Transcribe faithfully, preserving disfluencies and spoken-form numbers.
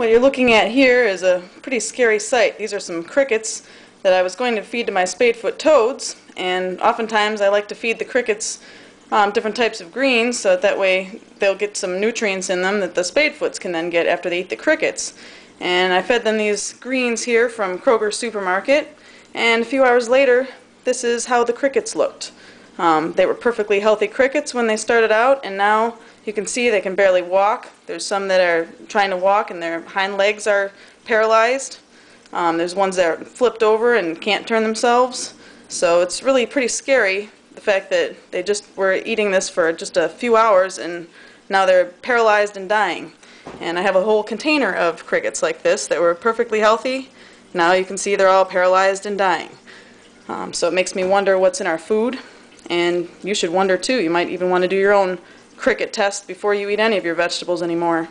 What you're looking at here is a pretty scary sight. These are some crickets that I was going to feed to my spadefoot toads, and oftentimes I like to feed the crickets um, different types of greens so that, that way they'll get some nutrients in them that the spadefoots can then get after they eat the crickets. And I fed them these greens here from Kroger Supermarket, and a few hours later this is how the crickets looked. Um, they were perfectly healthy crickets when they started out, and now you can see they can barely walk. There's some that are trying to walk and their hind legs are paralyzed. Um, there's ones that are flipped over and can't turn themselves. So it's really pretty scary, the fact that they just were eating this for just a few hours and now they're paralyzed and dying. And I have a whole container of crickets like this that were perfectly healthy. Now you can see they're all paralyzed and dying. Um, so it makes me wonder what's in our food, and you should wonder too. You might even want to do your own cricket test before you eat any of your vegetables anymore.